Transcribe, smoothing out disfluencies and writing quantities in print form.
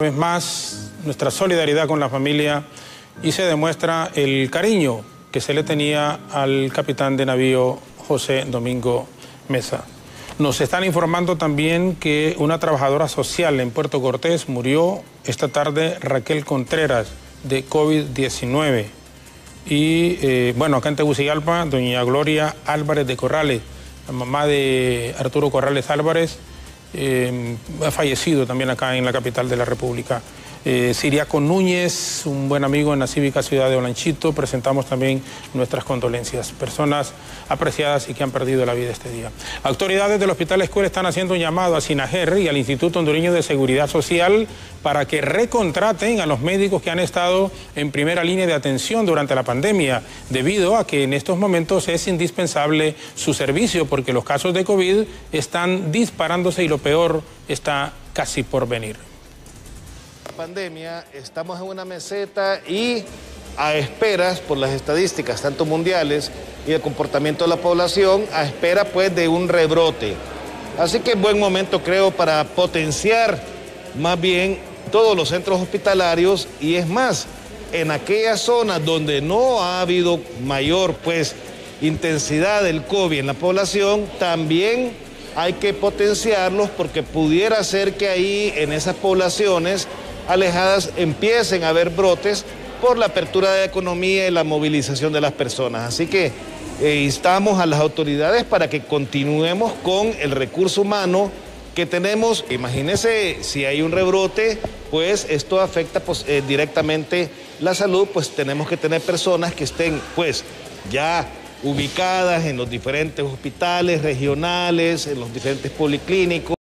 Una vez más, nuestra solidaridad con la familia y se demuestra el cariño que se le tenía al capitán de navío José Domingo Mesa. Nos están informando también que una trabajadora social en Puerto Cortés murió esta tarde, Raquel Contreras, de COVID-19. Y bueno, acá en Tegucigalpa, doña Gloria Álvarez de Corrales, la mamá de Arturo Corrales Álvarez, ha fallecido también acá en la capital de la República. Siriaco Núñez, un buen amigo en la cívica ciudad de Olanchito, presentamos también nuestras condolencias. Personas apreciadas y que han perdido la vida este día. Autoridades del Hospital Escuela están haciendo un llamado a Sinajer y al Instituto Hondureño de Seguridad Social para que recontraten a los médicos que han estado en primera línea de atención durante la pandemia, debido a que en estos momentos es indispensable su servicio porque los casos de COVID están disparándose y lo peor está casi por venir. Pandemia, estamos en una meseta y a esperas por las estadísticas tanto mundiales y el comportamiento de la población, a espera pues de un rebrote. Así que buen momento creo para potenciar más bien todos los centros hospitalarios y es más, en aquellas zonas donde no ha habido mayor pues intensidad del COVID en la población, también hay que potenciarlos porque pudiera ser que ahí en esas poblaciones alejadas empiecen a haber brotes por la apertura de la economía y la movilización de las personas. Así que instamos a las autoridades para que continuemos con el recurso humano que tenemos. Imagínense, si hay un rebrote, pues esto afecta pues, directamente la salud, pues tenemos que tener personas que estén pues ya ubicadas en los diferentes hospitales regionales, en los diferentes policlínicos.